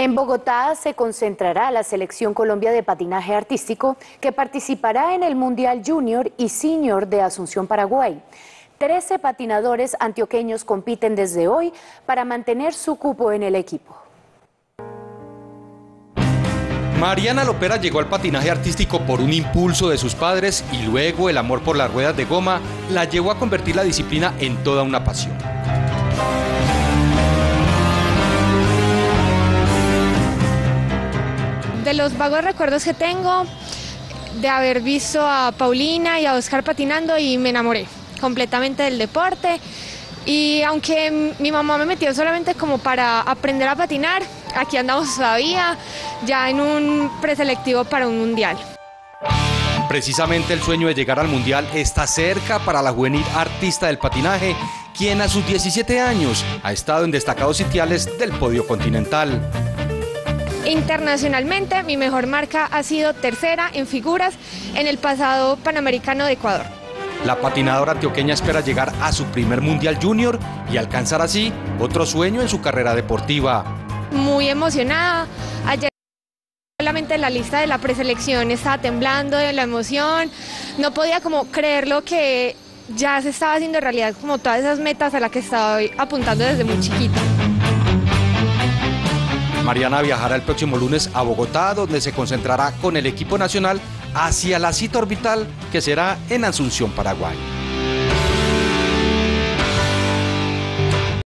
En Bogotá se concentrará la Selección Colombia de Patinaje Artístico, que participará en el Mundial Junior y Senior de Asunción, Paraguay. 13 patinadores antioqueños compiten desde hoy para mantener su cupo en el equipo. Mariana Lopera llegó al patinaje artístico por un impulso de sus padres y luego el amor por las ruedas de goma la llevó a convertir la disciplina en toda una pasión. De los vagos recuerdos que tengo, de haber visto a Paulina y a Oscar patinando y me enamoré completamente del deporte. Y aunque mi mamá me metió solamente como para aprender a patinar, aquí andamos todavía, ya en un preselectivo para un mundial. Precisamente el sueño de llegar al mundial está cerca para la juvenil artista del patinaje, quien a sus 17 años ha estado en destacados sitiales del podio continental. Internacionalmente, mi mejor marca ha sido tercera en figuras en el pasado Panamericano de Ecuador. La patinadora antioqueña espera llegar a su primer Mundial Junior y alcanzar así otro sueño en su carrera deportiva. Muy emocionada. Ayer solamente la lista de la preselección estaba temblando de la emoción. No podía como creer lo que ya se estaba haciendo realidad, como todas esas metas a las que estaba apuntando desde muy chiquita. Mariana viajará el próximo lunes a Bogotá, donde se concentrará con el equipo nacional hacia la cita orbital, que será en Asunción, Paraguay.